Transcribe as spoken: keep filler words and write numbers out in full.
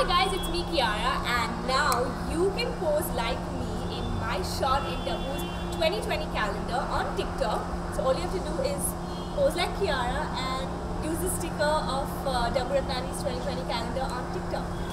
Hi guys, it's me Kiara, and now you can pose like me in my short interviews twenty twenty calendar on TikTok. So all you have to do is pose like Kiara and use the sticker of uh, Dabboo Ratnani's twenty twenty calendar on TikTok.